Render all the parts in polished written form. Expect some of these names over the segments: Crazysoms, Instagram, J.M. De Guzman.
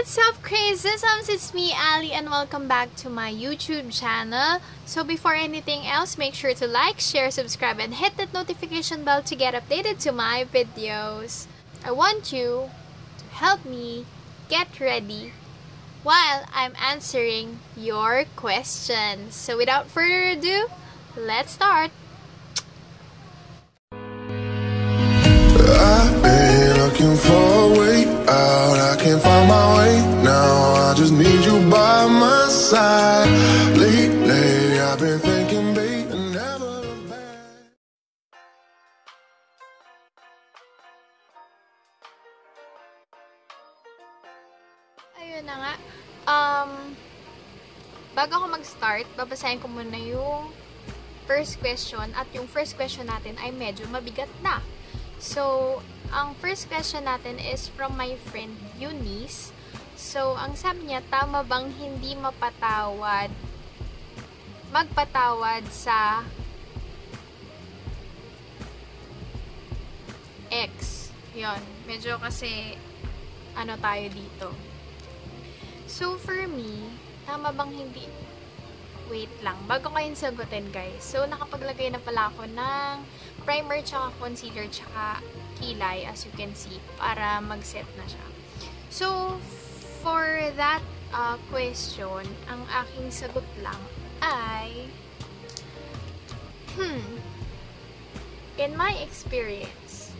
What's up, Crazysoms? It's me, Ali, and welcome back to my YouTube channel. So before anything else, make sure to like, share, subscribe, and hit that notification bell to get updated to my videos. I want you to help me get ready while I'm answering your questions. So without further ado, let's start! I've been looking for a way out, I can't find my way now, I just need you by my side. Lately I've been thinking, babe, and never look back. Ayun na nga, bago ako mag-start, babasahin ko muna yung first question, at yung first question natin ay medyo mabigat na. So, ang first question natin is from my friend Eunice. So, ang sabi niya, tama bang hindi magpatawad sa ex? Yun, medyo kasi ano tayo dito. So, for me, tama bang hindi? Wait lang, bago kayong sagutin, guys. So, nakapaglagay na pala ako ng primer, tsaka concealer, tsaka kilay, as you can see, para mag-set na siya. So, for that question, ang aking sagot lang ay, in my experience,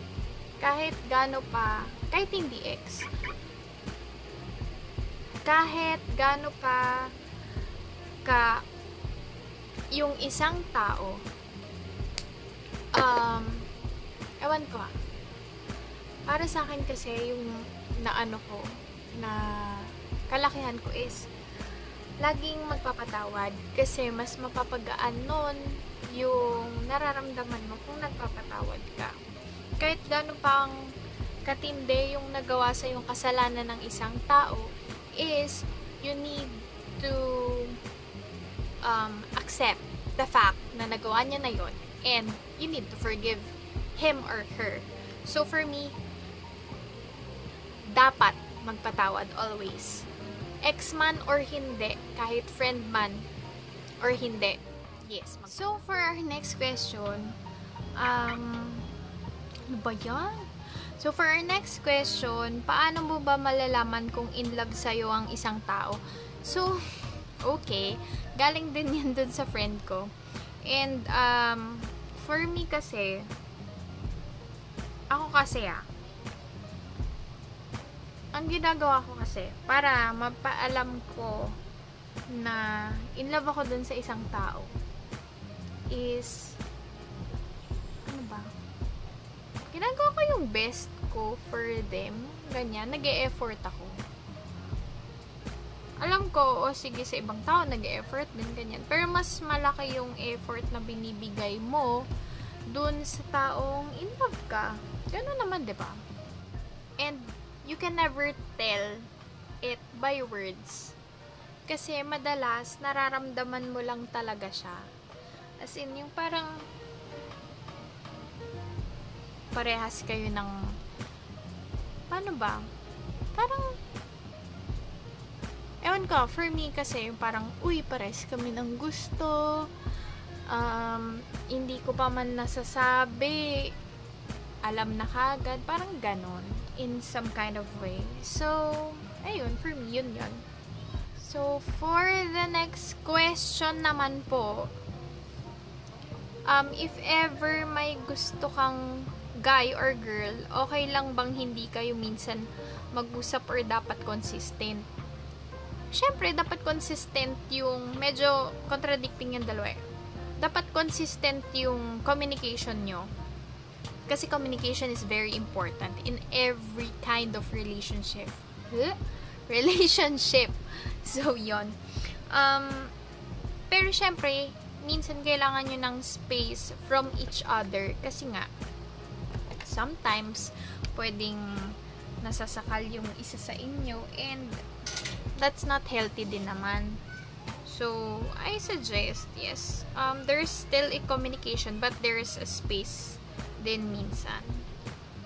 kahit gaano pa ka yung isang tao, ewan ko, para sa akin kasi yung kalakihan ko is laging magpapatawad, kasi mas mapapagaan nun yung nararamdaman mo kung nagpapatawad ka. Kahit gano'n pang katindi yung nagawa sa yung kasalanan ng isang tao is you need to accept the fact na nagawa niya na yon, and you need to forgive him or her. So for me, dapat magpatawad always. Ex man or hindi, kahit friend man or hindi. Yes. So for our next question, ano ba yan? So for our next question, paano mo ba malalaman kung in love sa'yo ang isang tao? So, okay, galing din yan dun sa friend ko. And for me kasi, ang ginagawa ko kasi, para mapaalam ko na in love ako dun sa isang tao, is ginagawa ko yung best ko for them. Ganyan, nag-e-effort ako. Alam ko, o sige, sa ibang tao nag-effort din, ganyan. Pero mas malaki yung effort na binibigay mo dun sa taong in love ka. Ganun naman, diba? And you can never tell it by words. Kasi madalas, nararamdaman mo lang talaga siya. As in, yung parang parehas kayo ng parang ewan ko, for me kasi yung parang pares kami ng gusto, hindi ko pa man nasasabi, alam na kagad, parang ganon, in some kind of way. So, ayun, for me, yun. So, for the next question naman po, if ever may gusto kang guy or girl, okay lang bang hindi kayo minsan mag-usap, or dapat consistent? Siyempre, dapat consistent yung, medyo contradicting yung dalawa. Dapat consistent yung communication nyo. Kasi communication is very important in every kind of relationship. So, yun. Pero siyempre, minsan kailangan nyo ng space from each other. Kasi nga, sometimes, pwedeng nasasakal yung isa sa inyo, and that's not healthy din naman. So, I suggest, yes, there's still a communication, but there's a space din minsan.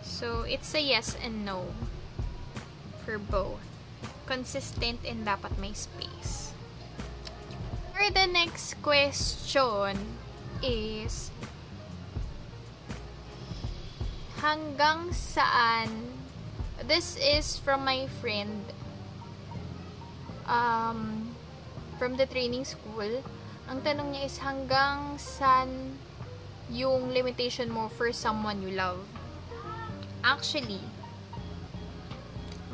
So, it's a yes and no for both. consistent and dapat may space. For the next question is, hanggang saan? This is from my friend from the training school. Ang tanong niya is, hanggang saan yung limitation mo for someone you love? Actually,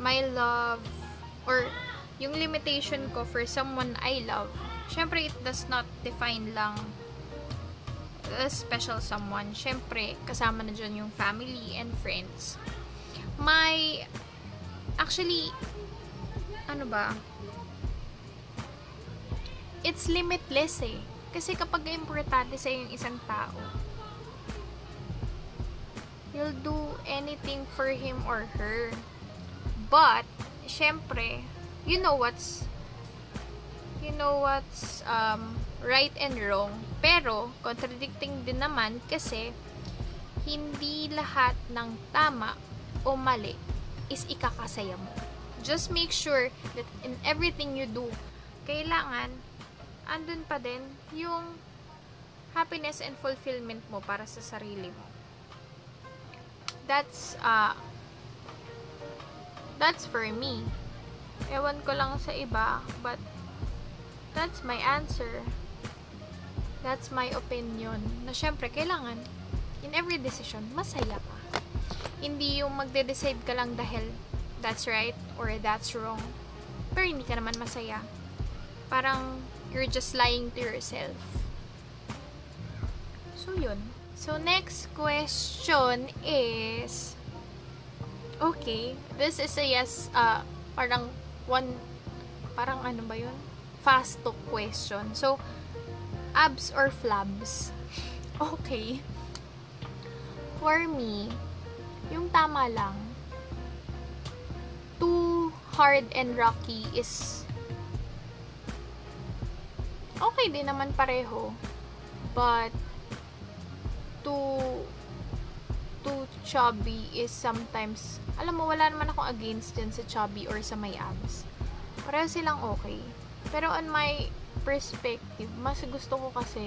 my love or yung limitation ko for someone I love, syempre it does not define lang a special someone. Syempre, kasama na dyan yung family and friends. It's limitless eh. Kasi kapag importante sa'yo yung isang tao, you'll do anything for him or her. But, syempre, you know what's right and wrong. Pero, contradicting din naman kasi hindi lahat ng tama o mali is ikakasaya mo. Just make sure that in everything you do, kailangan andun pa din yung happiness and fulfillment mo para sa sarili mo. That's for me. Ewan ko lang sa iba, but that's my answer. That's my opinion. Na syempre, kailangan in every decision, masaya ka. Hindi yung magde-decide ka lang dahil that's right or that's wrong. Pero hindi ka naman masaya. Parang you're just lying to yourself. So, yun. So, next question is, okay, this is a yes, fast talk question. So, abs or flabs? Okay. For me, yung tama lang. Too hard and rocky is okay din naman pareho. But too chubby is sometimes, alam mo, wala naman ako against dyan sa chubby or sa may abs. Pareho silang okay. Pero on my perspective, mas gusto ko kasi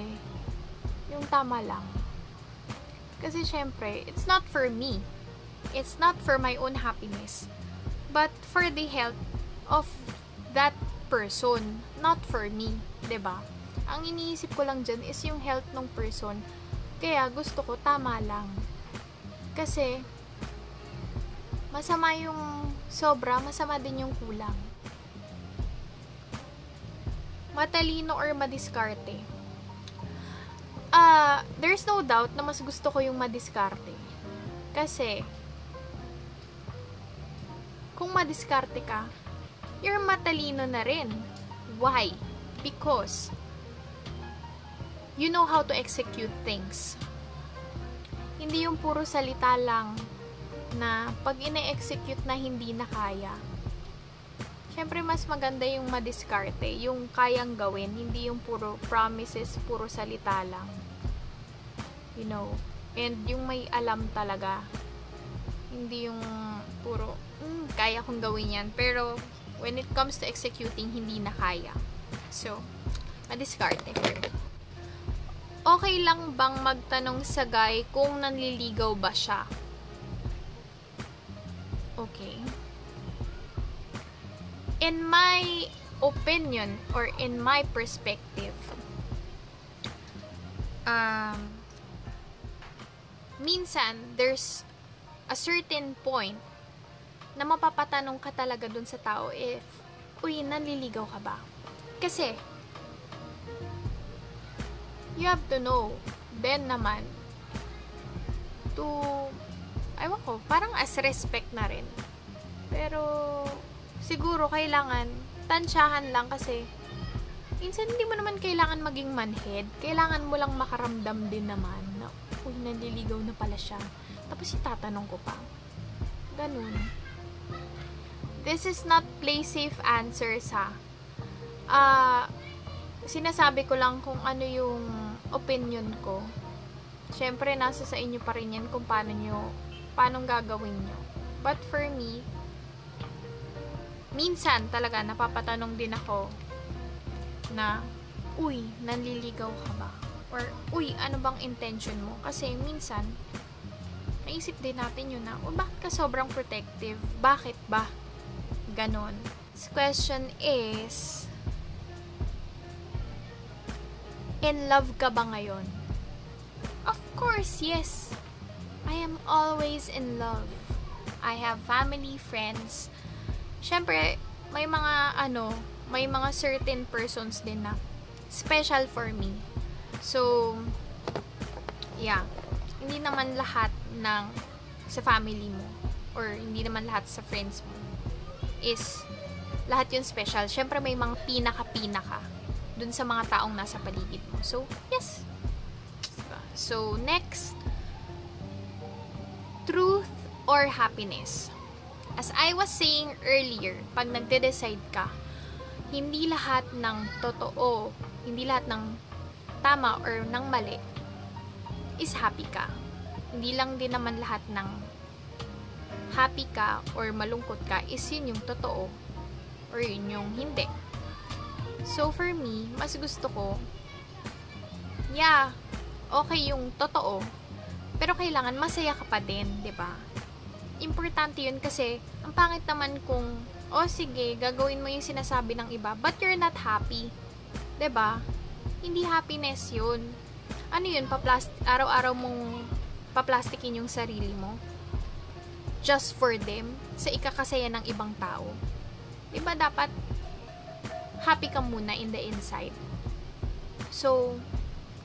yung tama lang. Kasi syempre, it's not for me. It's not for my own happiness. But for the health of that person. Not for me. 'Di ba? Ang iniisip ko lang dyan is yung health ng person. Kaya gusto ko tama lang. Kasi masama yung sobra, masama din yung kulang. Matalino or madiskarte? There's no doubt na mas gusto ko yung madiskarte. Kasi, kung madiskarte ka, you're matalino na rin. Why? Because you know how to execute things. Hindi yung puro salita lang na pag ine-execute na hindi na kaya. Siyempre, mas maganda yung madiskarte, yung kayang gawin, hindi yung puro promises, puro salita lang. You know? And yung may alam talaga. Hindi yung puro, kaya kong gawin yan. Pero, when it comes to executing, hindi na kaya. So, madiskarte. Okay lang bang magtanong sa guy kung nanliligaw ba siya? Okay. In my opinion or in my perspective, minsan there's a certain point na mapapatanong ka talaga dun sa tao if, uy, nanliligaw ka ba? Kasi you have to know then naman to, aywan ko, parang as respect na rin. Pero siguro kailangan tansyahan lang kasi minsan hindi mo naman kailangan maging manhead. Kailangan mo lang makaramdam din naman na, uy, naliligaw na pala siya. Tapos itatanong ko pa. Ganun. This is not play safe answers ha. Sinasabi ko lang kung ano yung opinion ko. Siyempre, nasa sa inyo pa rin yan kung paano gagawin nyo. But for me, minsan talaga napapatanong din ako na, uy, nanliligaw ka ba? Or, uy, ano bang intention mo? Kasi minsan, naisip din natin yun na, o bakit ka sobrang protective? Bakit ba? Ganon. This question is, in love ka ba ngayon? Of course, yes. I am always in love. I have family, friends. Syempre, may mga may mga certain persons din na special for me. So, yeah. Hindi naman lahat ng sa family mo or hindi naman lahat sa friends mo is lahat yung special. Syempre, may mga pinaka-pinaka dun sa mga taong nasa paligid mo. So, yes. So, next. Truth or happiness? As I was saying earlier, pag nagde-decide ka, hindi lahat ng totoo, hindi lahat ng tama or ng mali is happy ka. Hindi lang din naman lahat ng happy ka or malungkot ka is yun yung totoo or yun yung hindi. So for me, mas gusto ko, yeah, okay yung totoo, pero kailangan masaya ka pa din, diba? Importante yun kasi ang pangit naman kung sige, gagawin mo yung sinasabi ng iba but you're not happy, diba? Hindi happiness yun. Ano yun, araw-araw mong paplastikin yung sarili mo just for them, sa ikakasaya ng ibang tao, diba? Dapat happy ka muna in the inside. So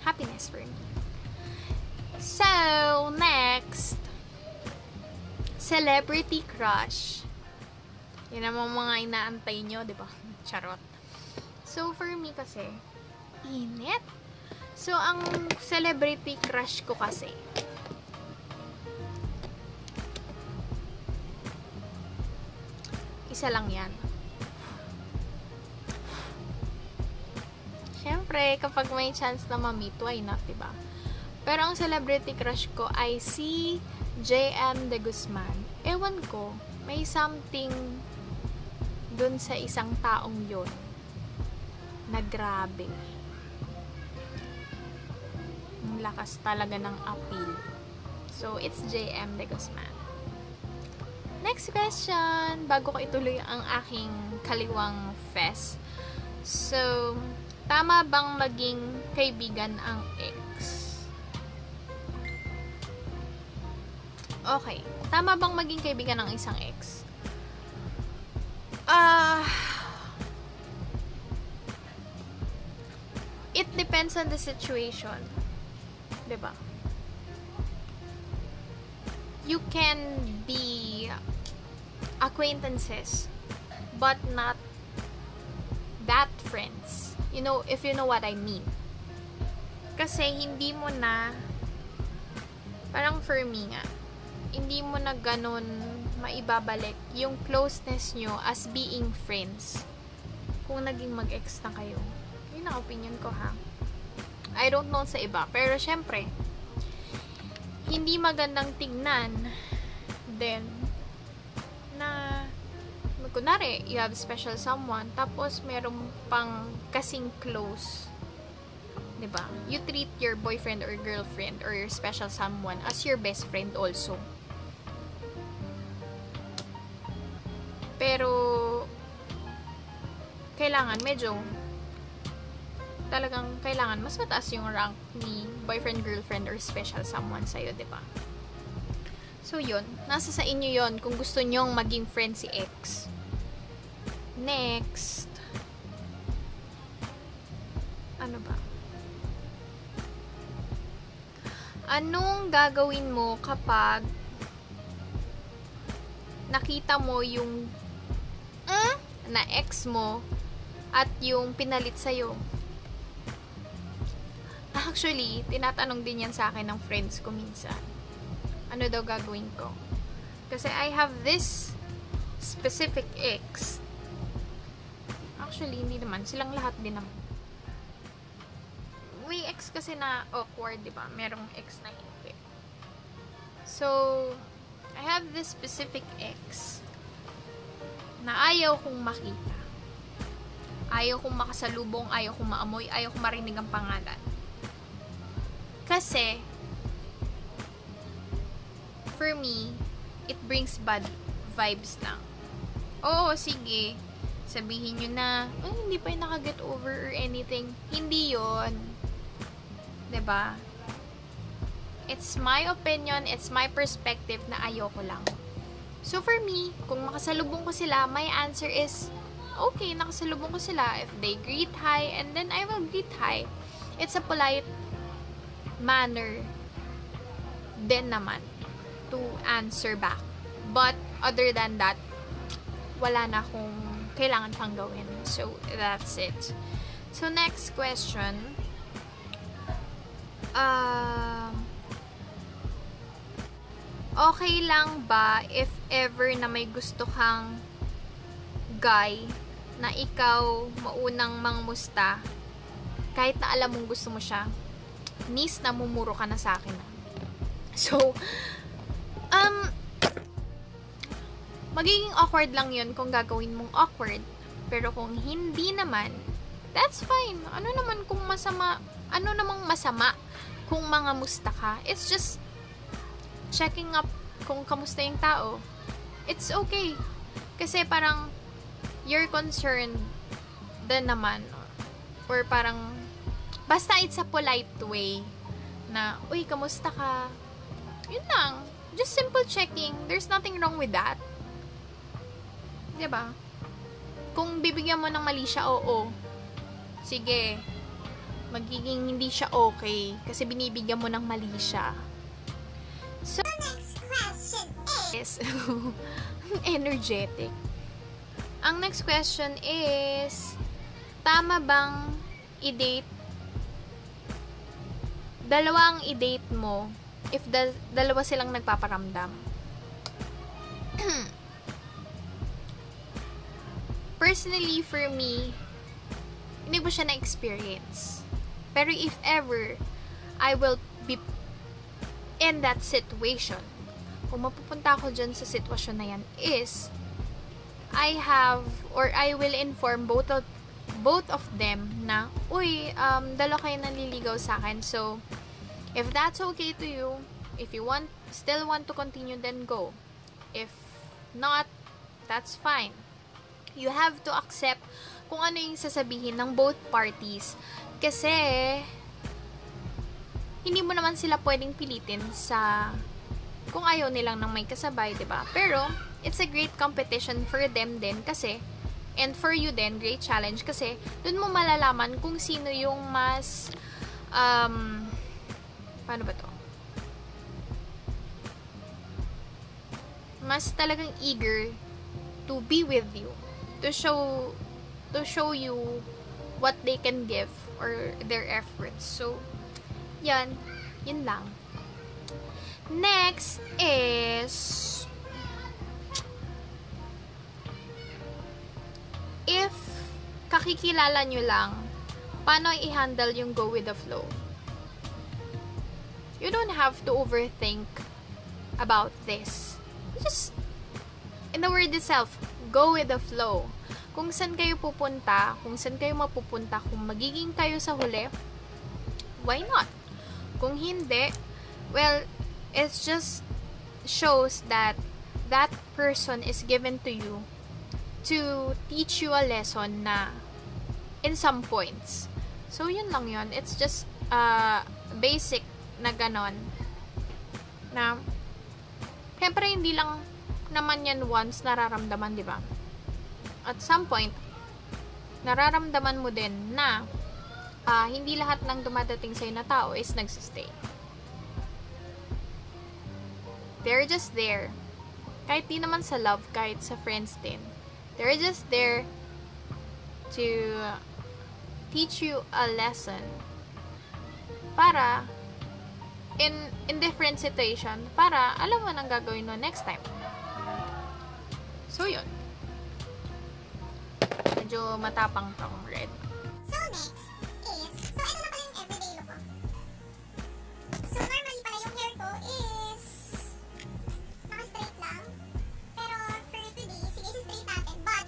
happiness for me. So next, celebrity crush. Yan ang mga inaantay nyo, di ba? Charot. So, for me kasi, init. So, ang celebrity crush ko kasi, isa lang yan. Siyempre, kapag may chance na ma-meet, why not, di ba? Pero ang celebrity crush ko ay si J.M. De Guzman. Ewan ko, may something dun sa isang taong yun na grabe. Ang lakas talaga ng appeal. So, it's J.M. De Guzman. Next question! Bago ko ituloy ang aking kaliwang fest. So, tama bang maging kaibigan ang ex? Okay. Tama bang maging kaibigan ng isang ex? It depends on the situation. Diba? You can be acquaintances but not that friends. You know, if you know what I mean. Kasi hindi mo na, parang for me nga, hindi mo na ganun maibabalik yung closeness nyo as being friends kung naging mag-ex na kayo. Yun ang opinion ko, ha? I don't know sa iba, pero syempre hindi magandang tignan then na kunwari you have special someone tapos meron pang kasing close, diba? You treat your boyfriend or girlfriend or your special someone as your best friend also. Pero kailangan medyo talagang kailangan mas mataas yung rank ni boyfriend, girlfriend or special someone sa'yo, diba? So yun, nasa sa inyo yun kung gusto nyong maging friend si ex. Next, ano ba? Anong gagawin mo kapag nakita mo yung na ex mo at yung pinalit sa'yo? Actually, tinatanong din yan sa akin ng friends ko minsan. Ano daw gagawin ko? Kasi I have this specific ex. Actually, hindi naman. Silang lahat din naman. May ex kasi na awkward, diba? Merong ex na hindi. So, I have this specific ex na ayaw kong makita. Ayaw kong makasalubong, ayaw kong maamoy, ayaw kong marinig ang pangalan. Kasi, for me, it brings bad vibes lang. Oo, sige, sabihin nyo na, ay, hindi pa yung nakaget over or anything. Hindi yun. 'Di ba? It's my opinion, it's my perspective na ayoko lang. So for me, kung makasalubong ko sila, my answer is, okay, nakasalubong ko sila. If they greet hi, and then I will greet hi. It's a polite manner then naman to answer back. But other than that, wala na akong kailangan pang gawin. So that's it. So next question. Okay lang ba if ever na may gusto kang guy na ikaw maunang mangmusta kahit na alam mong gusto mo siya, nis, namumuro ka na sa akin. So magiging awkward lang yun kung gagawin mong awkward, pero kung hindi naman, that's fine. Ano naman kung masama, ano namang masama kung mga musta ka? It's just checking up kung kamusta yung tao. It's okay, kasi parang you're concerned din naman, or parang basta it's a polite way na, uy, kamusta ka? Yun lang, just simple checking. There's nothing wrong with that, diba? Kung bibigyan mo ng mali siya, oo, sige, magiging hindi siya okay kasi binibigyan mo ng mali siya. So next question is energetic. Ang next question is, tama bang i-date? Dalawa ang i-date mo if dalawa silang nagpaparamdam. Personally, for me, hindi ko siya na-experience. Pero if ever I will be in that situation, kung mapupunta ako dyan sa sitwasyon na yan, is I have, or I will inform both of them na, uy, dalawa kayo nanliligaw sa akin. So, if that's okay to you, if you still want to continue, then go. If not, that's fine. You have to accept kung ano yung sasabihin ng both parties. Kasi, hindi mo naman sila pwedeng pilitin sa kung ayaw nilang nang may kasabay, diba? Pero, it's a great competition for them din kasi, and for you din, great challenge kasi dun mo malalaman kung sino yung mas paano ba to? Mas talagang eager to be with you, to show you what they can give or their efforts. So, yan, yun lang. Next is, if kakikilala nyo lang, paano i-handle yung go with the flow? You don't have to overthink about this. Just, in the word itself, go with the flow. Kung saan kayo pupunta, kung saan kayo mapupunta, kung magiging kayo sa huli, why not? Kung hindi, well, it just shows that that person is given to you to teach you a lesson na in some points. So, yun lang yun. It's just basic na ganon. Na, syempre, hindi lang naman yan once nararamdaman, di ba? At some point, nararamdaman mo din na hindi lahat ng dumadating sa'yo na tao is nagsistay. They're just there. Kahit di naman sa love, kahit sa friends din. They're just there to teach you a lesson para in different situation, para alam mo nang gagawin mo next time. So, yun. Medyo matapang tong red. So, next is, so ano na pala yung everyday look ko? So, normally pala yung hair ko is naka-straight lang. Pero, for today, sige, straight natin. But,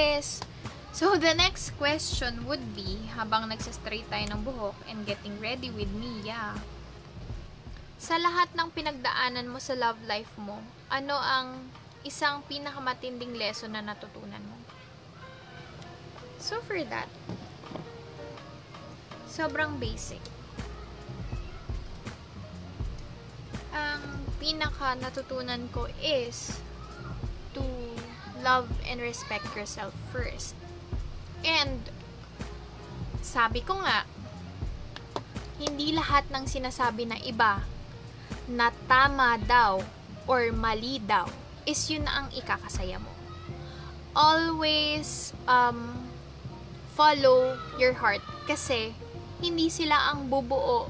Yes. So, the next question would be, habang nagsastraight tayo ng buhok and getting ready with Mia, sa lahat ng pinagdaanan mo sa love life mo, ano ang isang pinakamatinding lesson na natutunan mo? So, for that, sobrang basic. Ang pinaka natutunan ko is to love and respect yourself first. And, sabi ko nga, hindi lahat ng sinasabi ng iba na tama daw or mali daw is yun na ang ikakasaya mo. Always follow your heart kasi hindi sila ang bubuo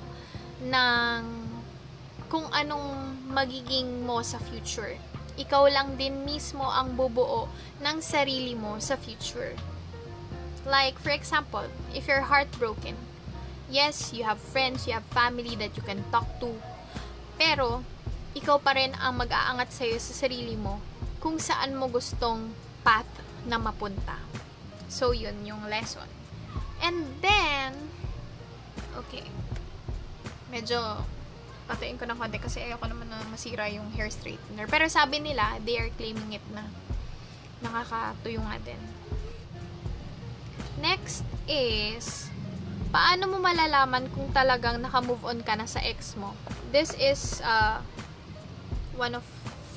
ng kung anong magiging mo sa future. Ikaw lang din mismo ang bubuo ng sarili mo sa future. Like, for example, if you're heartbroken, yes, you have friends, you have family that you can talk to, pero ikaw pa rin ang mag-aangat sa'yo sa sarili mo kung saan mo gustong path na mapunta. So, yun yung lesson. And then, okay, medyo patuin ko ng konti kasi ayoko naman na masira yung hair straightener. Pero sabi nila, they are claiming it na nakakatuyo nga din. Next is, paano mo malalaman kung talagang naka-move on ka na sa ex mo? This is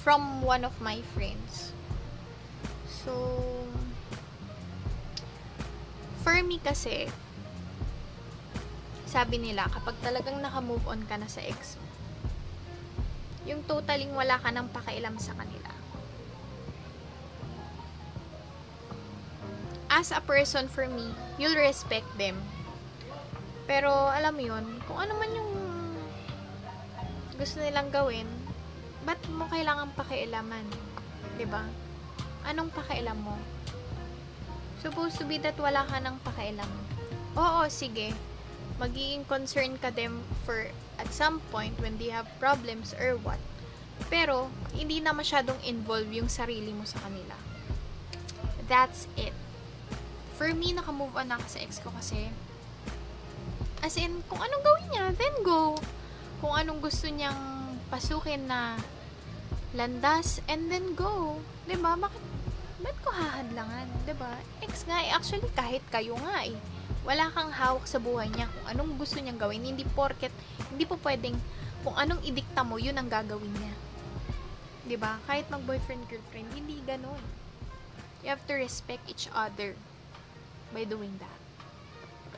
from one of my friends. So, for me kasi, sabi nila, kapag talagang naka-move on ka na sa ex mo, yung totaling wala ka ng pakialam sa kanila. As a person, for me, you'll respect them. Pero, alam mo yun, kung ano man yung gusto nilang gawin, ba't mo kailangan pakialaman? Diba? Anong pakialam mo? Supposed to be that wala ka ng pakialam. Oo, sige. Magiging concerned ka them for at some point when they have problems or what. Pero, hindi na masyadong involve yung sarili mo sa kanila. That's it. For me, nakamove on na ako sa ex ko kasi, as in, kung anong gawin niya, then go. Kung anong gusto niyang pasukin na landas and then go. Diba? Ba't ko hahadlangan? Diba? Ex nga eh. Actually, kahit kayo nga eh. Wala kang hawak sa buhay niya kung anong gusto niyang gawin. Hindi porket, hindi po pwedeng kung anong idikta mo, yun ang gagawin niya. Diba? Kahit mag-boyfriend, girlfriend, hindi ganun. You have to respect each other by doing that.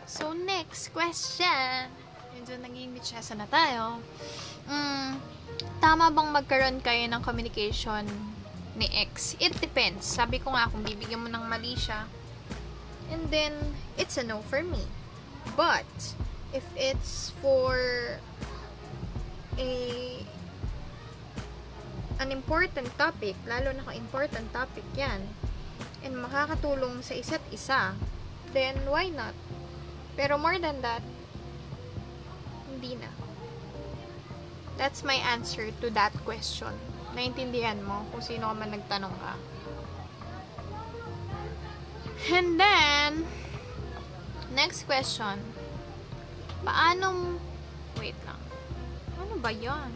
So, next question. Medyo naging bitchesa na tayo. Tama bang magkaroon kayo ng communication ni ex? It depends. Sabi ko nga, kung bibigyan mo ng mali siya, and then, it's a no for me. But, if it's for an important topic, lalo na kung important topic yan, and makakatulong sa isa't isa, then why not? Pero more than that, hindi na. That's my answer to that question. Naintindihan mo kung sino man nagtanong ka. And then, next question. Wait lang. Ano ba yun?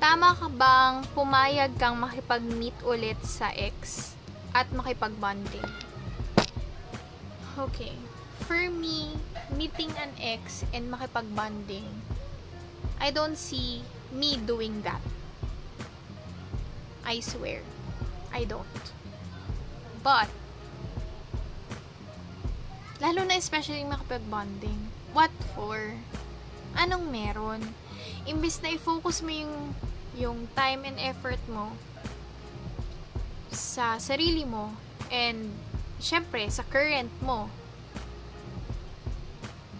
Tama ka bang pumayag kang makipag-meet ulit sa ex at makipag-bonding? Okay. For me, meeting an ex and makipag-bonding, I don't see me doing that. I swear. I don't. But, lalo na especially makipag-bonding, what for? Anong meron? Imbis na i-focus mo yung time and effort mo sa sarili mo and syempre sa current mo.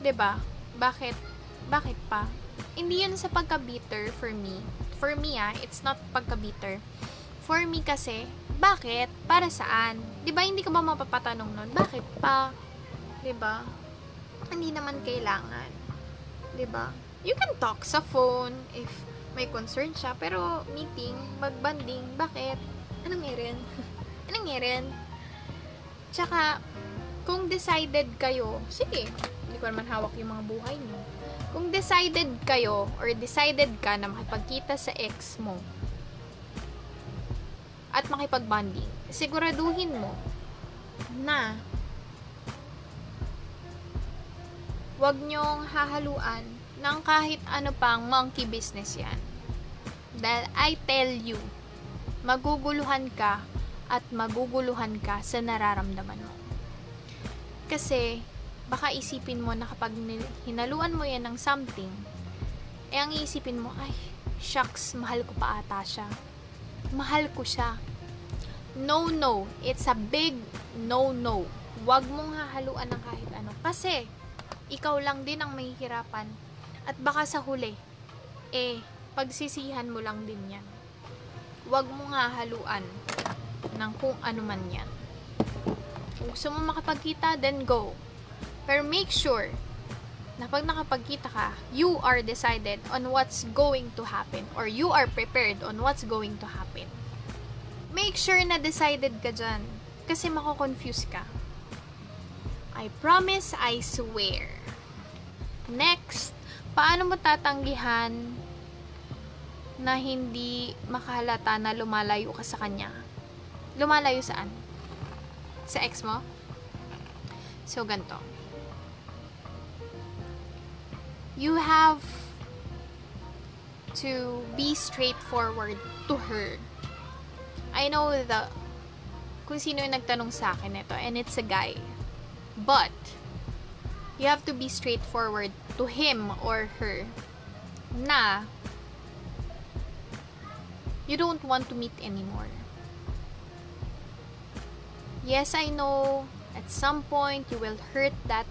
'Di ba? Bakit pa? Hindi yun sa pagka-bitter for me. For me, it's not pagka-bitter. For me kasi, bakit? Para saan? Diba, hindi ka ba mapapatanong nun? Bakit pa? Diba? Hindi naman kailangan. Diba? You can talk sa phone if may concern siya. Pero meeting, magbanding, bakit? Anong meron? Anong meron? Tsaka, kung decided kayo, sige, hindi ko naman hawak yung mga buhay niyo. Kung decided kayo, or decided ka na makipagkita sa ex mo, at makipag-bonding, siguraduhin mo na wag nyong hahaluan ng kahit ano pang monkey business yan. Dahil I tell you, maguguluhan ka at maguguluhan ka sa nararamdaman mo. Kasi, baka isipin mo na kapag hinaluan mo yan ng something, eh ang iisipin mo, ay, shucks, mahal ko pa ata siya. Mahal ko siya. No, no. It's a big no, no. Huwag mong hahaluan ng kahit ano. Kasi, ikaw lang din ang mahihirapan. At baka sa huli, eh, pagsisihan mo lang din yan. Huwag mong hahaluan ng kung ano man yan. Kung gusto mo makapagkita, then go. Pero make sure na pag nakapagkita ka, you are decided on what's going to happen or you are prepared on what's going to happen. Make sure na decided ka dyan kasi mako-confuse ka. I promise, I swear. Next, paano mo tatanggihan na hindi makahalata na lumalayo ka sa kanya? Lumalayo saan? Sa ex mo? So, ganito. You have to be straightforward to her. I know kung sino yung nagtanong sa akin ito, and it's a guy. But, you have to be straightforward to him or her na you don't want to meet anymore. Yes, I know, at some point, you will hurt that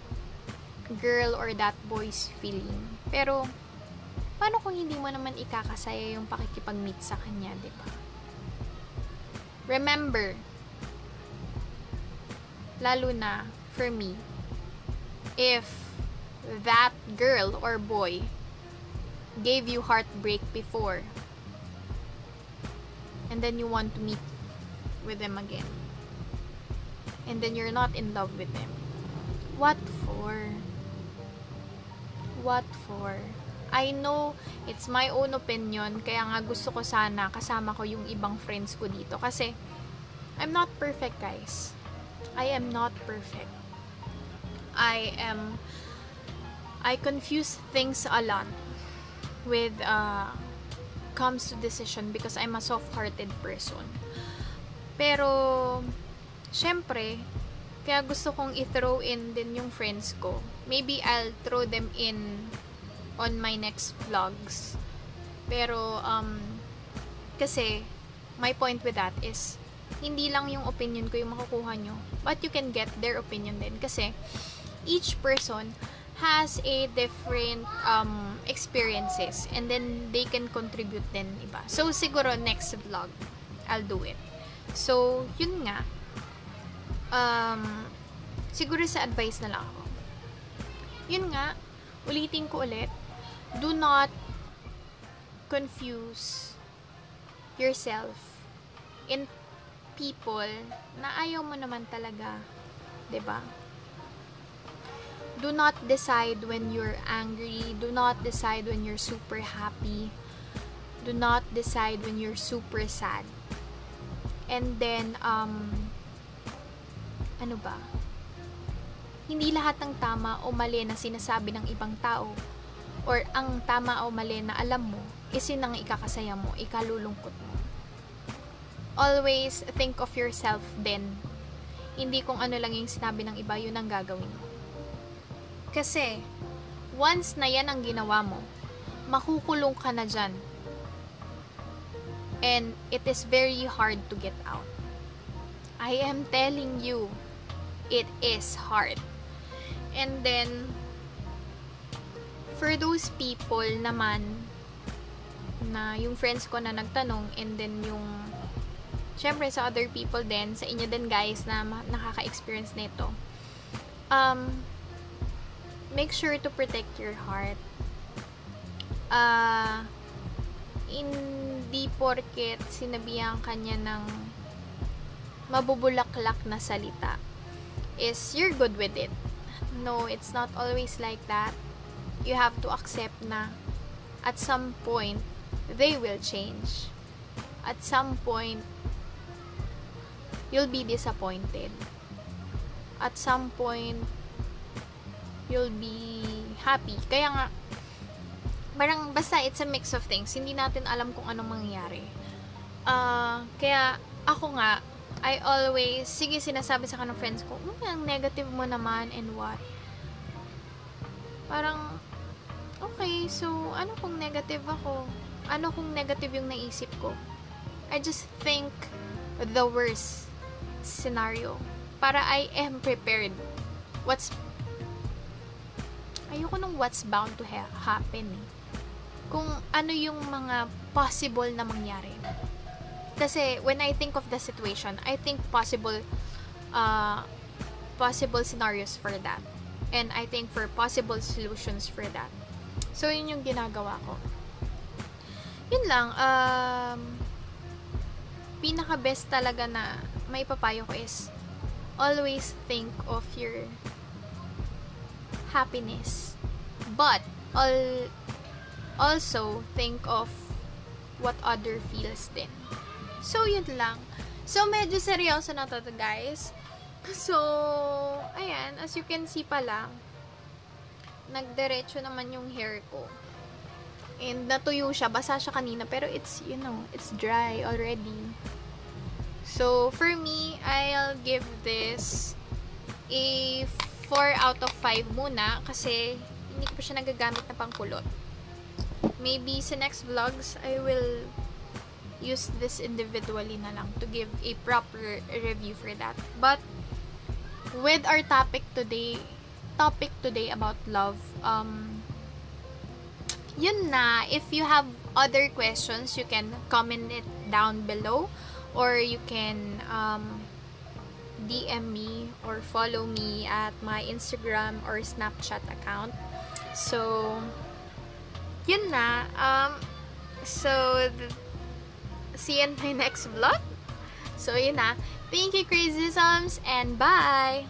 girl or that boy's feeling. Pero, paano kung hindi mo naman ikakasaya yung pakikipag-meet sa kanya, diba? Remember, lalo na for me, if that girl or boy gave you heartbreak before, and then you want to meet with them again, and then you're not in love with them, what for? What for? I know, it's my own opinion, kaya nga gusto ko sana kasama ko yung ibang friends ko dito. Kasi, I'm not perfect, guys. I am not perfect. I confuse things a lot with, comes to decision because I'm a soft-hearted person. Pero, syempre, kaya gusto kong i-throw in din yung friends ko. Maybe I'll throw them in on my next vlogs. Pero, kasi, my point with that is, hindi lang yung opinion ko yung makukuha nyo, but you can get their opinion din. Kasi, each person has a different experiences, and then they can contribute din iba. So, siguro next vlog, I'll do it. So, yun nga. Siguro sa advice na lang ako. Yun nga, ulitin ko ulit, do not confuse yourself in people na ayaw mo naman talaga, 'di ba? Do not decide when you're angry, do not decide when you're super happy, do not decide when you're super sad. And then, ano ba? Hindi lahat ng tama o mali na sinasabi ng ibang tao or ang tama o mali na alam mo is yun ang ikakasaya mo, ikalulungkot mo. Always think of yourself then. Hindi kung ano lang yung sinabi ng iba, yun ang gagawin mo. Kasi, once na yan ang ginawa mo, makukulong ka na dyan. And it is very hard to get out. I am telling you, it is hard. And then, for those people naman, na yung friends ko na nagtanong, and then yung, syempre sa other people din, sa inyo din guys, na nakaka-experience nito, make sure to protect your heart. Hindi porket sinabihan kanya ng mabubulaklak na salita, is you're good with it. No, it's not always like that. You have to accept na at some point, they will change. At some point, you'll be disappointed. At some point, you'll be happy. Kaya nga, parang basta it's a mix of things. Hindi natin alam kung anong mangyayari. Kaya ako nga, I always, sige, sinasabi sa kanong friends ko, ang negative mo naman and what? Parang, okay, so, ano kung negative ako? Ano kung negative yung naisip ko? I just think the worst scenario. Para I am prepared. Ayoko nung what's bound to happen. Kung ano yung mga possible na mangyari. Kasi when I think of the situation, I think possible scenarios for that. And I think for possible solutions for that. So, yun yung ginagawa ko. Yun lang. Pinaka-best talaga na may papayo ko is always think of your happiness. But, also think of what other feels din. So, yun lang. So, medyo seryoso na to, guys. So, ayan. As you can see pala, nagderecho naman yung hair ko. And, natuyo siya. Basa siya kanina. Pero, it's, you know, it's dry already. So, for me, I'll give this a 4 out of 5 muna. Kasi, hindi ko pa siya nagagamit na pangkulot. Maybe sa next vlogs, I will use this individually na lang to give a proper review for that. But with our topic today about love, yun na. If you have other questions, you can comment it down below, or you can DM me or follow me at my Instagram or Snapchat account. So yun na. See you in my next vlog. So, yun na. Thank you, Crazy Sums, and bye!